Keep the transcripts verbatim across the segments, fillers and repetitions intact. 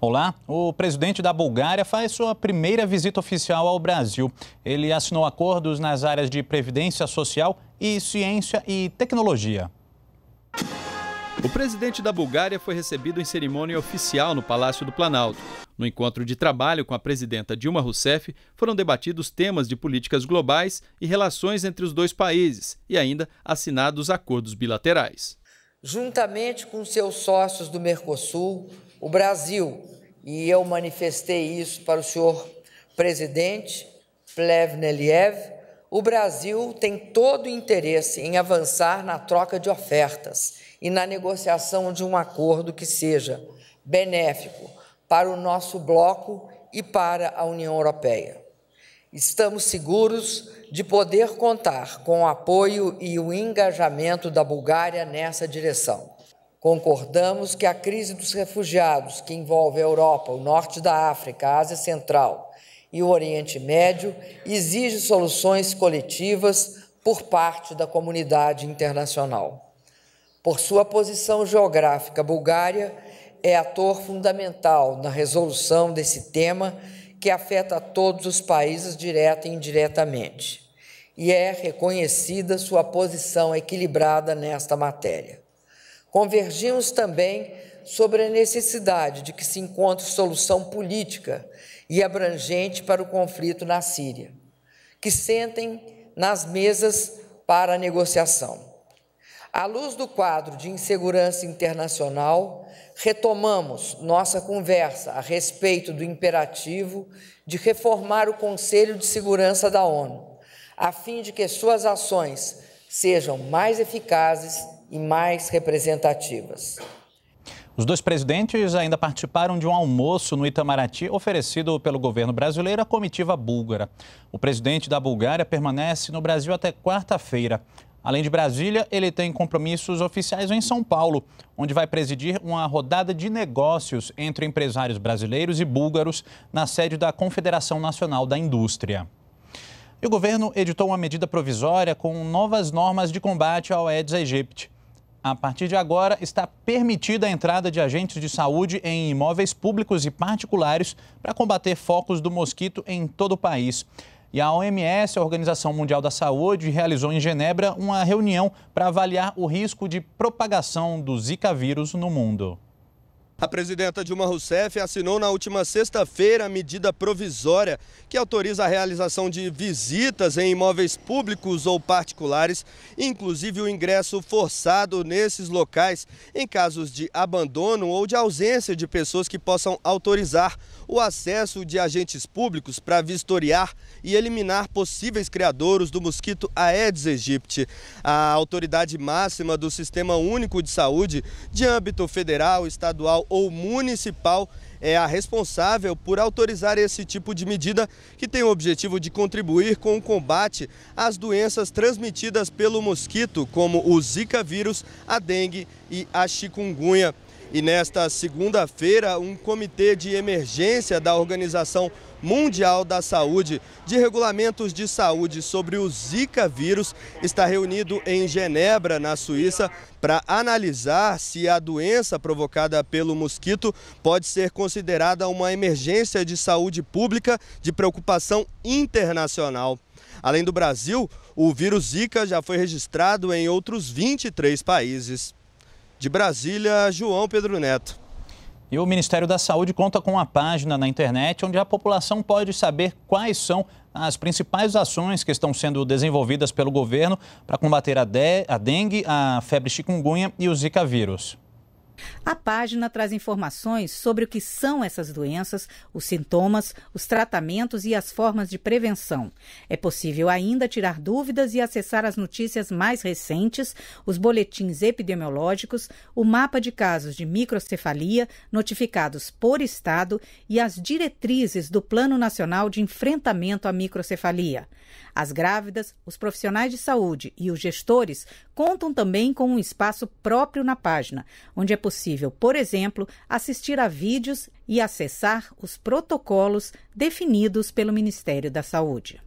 Olá, o presidente da Bulgária faz sua primeira visita oficial ao Brasil. Ele assinou acordos nas áreas de previdência social e ciência e tecnologia. O presidente da Bulgária foi recebido em cerimônia oficial no Palácio do Planalto. No encontro de trabalho com a presidenta Dilma Rousseff, foram debatidos temas de políticas globais e relações entre os dois países e ainda assinados acordos bilaterais. Juntamente com seus sócios do Mercosul, o Brasil, e eu manifestei isso para o senhor presidente Plevneliev, o Brasil tem todo o interesse em avançar na troca de ofertas e na negociação de um acordo que seja benéfico para o nosso bloco e para a União Europeia. Estamos seguros de poder contar com o apoio e o engajamento da Bulgária nessa direção. Concordamos que a crise dos refugiados, que envolve a Europa, o norte da África, a Ásia Central e o Oriente Médio, exige soluções coletivas por parte da comunidade internacional. Por sua posição geográfica, a Bulgária é ator fundamental na resolução desse tema que afeta todos os países direta e indiretamente, e é reconhecida sua posição equilibrada nesta matéria. Convergimos também sobre a necessidade de que se encontre solução política e abrangente para o conflito na Síria, que sentem nas mesas para a negociação. À luz do quadro de insegurança internacional, retomamos nossa conversa a respeito do imperativo de reformar o Conselho de Segurança da ONU, a fim de que suas ações sejam mais eficazes e mais representativas. Os dois presidentes ainda participaram de um almoço no Itamaraty oferecido pelo governo brasileiro à comitiva búlgara. O presidente da Bulgária permanece no Brasil até quarta-feira. Além de Brasília, ele tem compromissos oficiais em São Paulo, onde vai presidir uma rodada de negócios entre empresários brasileiros e búlgaros na sede da Confederação Nacional da Indústria. E o governo editou uma medida provisória com novas normas de combate ao Aedes aegypti. A partir de agora, está permitida a entrada de agentes de saúde em imóveis públicos e particulares para combater focos do mosquito em todo o país. E a O M S, a Organização Mundial da Saúde, realizou em Genebra uma reunião para avaliar o risco de propagação do Zika vírus no mundo. A presidenta Dilma Rousseff assinou na última sexta-feira a medida provisória que autoriza a realização de visitas em imóveis públicos ou particulares, inclusive o ingresso forçado nesses locais em casos de abandono ou de ausência de pessoas que possam autorizar o acesso de agentes públicos para vistoriar e eliminar possíveis criadouros do mosquito Aedes aegypti. A autoridade máxima do Sistema Único de Saúde, de âmbito federal, estadual ou municipal, é a responsável por autorizar esse tipo de medida que tem o objetivo de contribuir com o combate às doenças transmitidas pelo mosquito, como o Zika vírus, a dengue e a chikungunya. E nesta segunda-feira, um comitê de emergência da Organização Mundial da Saúde de regulamentos de saúde sobre o Zika vírus está reunido em Genebra, na Suíça, para analisar se a doença provocada pelo mosquito pode ser considerada uma emergência de saúde pública de preocupação internacional. Além do Brasil, o vírus Zika já foi registrado em outros vinte e três países. De Brasília, João Pedro Neto. E o Ministério da Saúde conta com uma página na internet onde a população pode saber quais são as principais ações que estão sendo desenvolvidas pelo governo para combater a, de, a dengue, a febre chikungunya e o Zika vírus. A página traz informações sobre o que são essas doenças, os sintomas, os tratamentos e as formas de prevenção. É possível ainda tirar dúvidas e acessar as notícias mais recentes, os boletins epidemiológicos, o mapa de casos de microcefalia notificados por estado e as diretrizes do Plano Nacional de Enfrentamento à Microcefalia. As grávidas, os profissionais de saúde e os gestores contam também com um espaço próprio na página, onde é possível É possível, por exemplo, assistir a vídeos e acessar os protocolos definidos pelo Ministério da Saúde.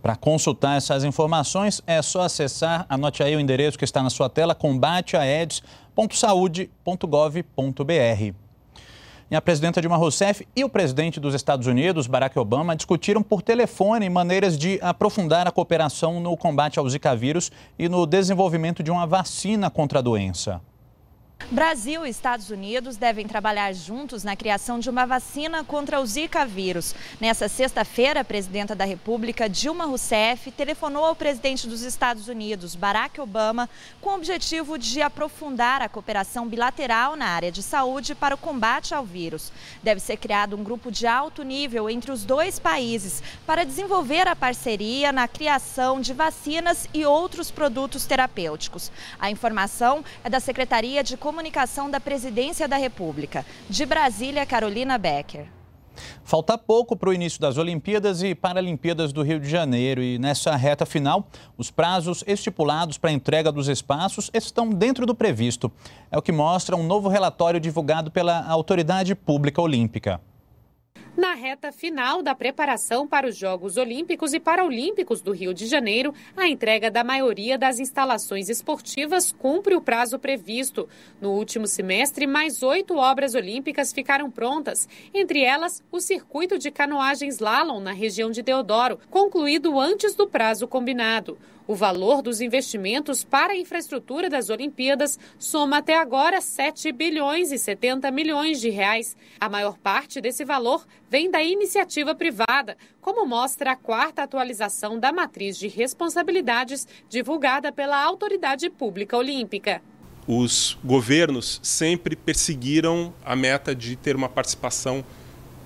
Para consultar essas informações, é só acessar, anote aí o endereço que está na sua tela, combate aedes ponto saude ponto gov ponto br. E a presidenta Dilma Rousseff e o presidente dos Estados Unidos, Barack Obama, discutiram por telefone maneiras de aprofundar a cooperação no combate ao Zika vírus e no desenvolvimento de uma vacina contra a doença. Brasil e Estados Unidos devem trabalhar juntos na criação de uma vacina contra o Zika vírus. Nessa sexta-feira, a presidenta da República, Dilma Rousseff, telefonou ao presidente dos Estados Unidos, Barack Obama, com o objetivo de aprofundar a cooperação bilateral na área de saúde para o combate ao vírus. Deve ser criado um grupo de alto nível entre os dois países para desenvolver a parceria na criação de vacinas e outros produtos terapêuticos. A informação é da Secretaria de Comunicação da Presidência da República. De Brasília, Carolina Becker. Falta pouco para o início das Olimpíadas e Paralimpíadas do Rio de Janeiro e nessa reta final, os prazos estipulados para a entrega dos espaços estão dentro do previsto. É o que mostra um novo relatório divulgado pela Autoridade Pública Olímpica. Na reta final da preparação para os Jogos Olímpicos e Paralímpicos do Rio de Janeiro, a entrega da maioria das instalações esportivas cumpre o prazo previsto. No último semestre, mais oito obras olímpicas ficaram prontas, entre elas o circuito de canoagem slalom na região de Deodoro, concluído antes do prazo combinado. O valor dos investimentos para a infraestrutura das Olimpíadas soma até agora sete bilhões e setenta milhões de reais. A maior parte desse valor vem da iniciativa privada, como mostra a quarta atualização da matriz de responsabilidades divulgada pela Autoridade Pública Olímpica. Os governos sempre perseguiram a meta de ter uma participação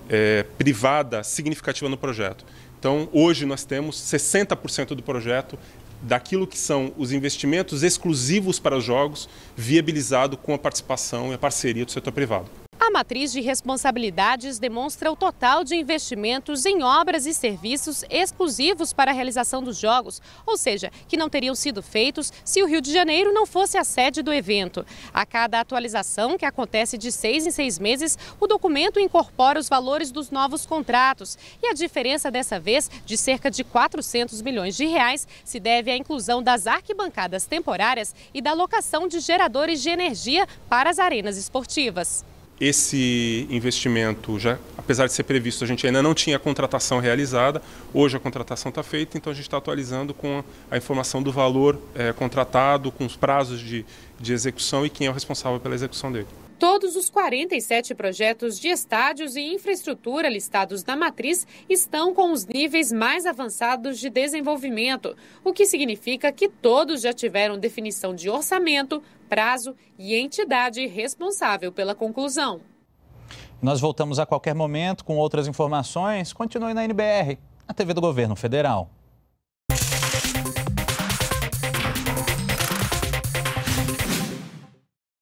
eh, privada significativa no projeto. Então, hoje nós temos sessenta por cento do projeto daquilo que são os investimentos exclusivos para os Jogos, viabilizado com a participação e a parceria do setor privado. A matriz de responsabilidades demonstra o total de investimentos em obras e serviços exclusivos para a realização dos Jogos, ou seja, que não teriam sido feitos se o Rio de Janeiro não fosse a sede do evento. A cada atualização, que acontece de seis em seis meses, o documento incorpora os valores dos novos contratos. E a diferença dessa vez, de cerca de quatrocentos milhões de reais, se deve à inclusão das arquibancadas temporárias e da locação de geradores de energia para as arenas esportivas. Esse investimento, já, apesar de ser previsto, a gente ainda não tinha a contratação realizada. Hoje a contratação está feita, então a gente está atualizando com a informação do valor é, contratado, com os prazos de, de execução e quem é o responsável pela execução dele. Todos os quarenta e sete projetos de estádios e infraestrutura listados na matriz estão com os níveis mais avançados de desenvolvimento, o que significa que todos já tiveram definição de orçamento, prazo e entidade responsável pela conclusão. Nós voltamos a qualquer momento com outras informações. Continue na N B R, a T V do Governo Federal.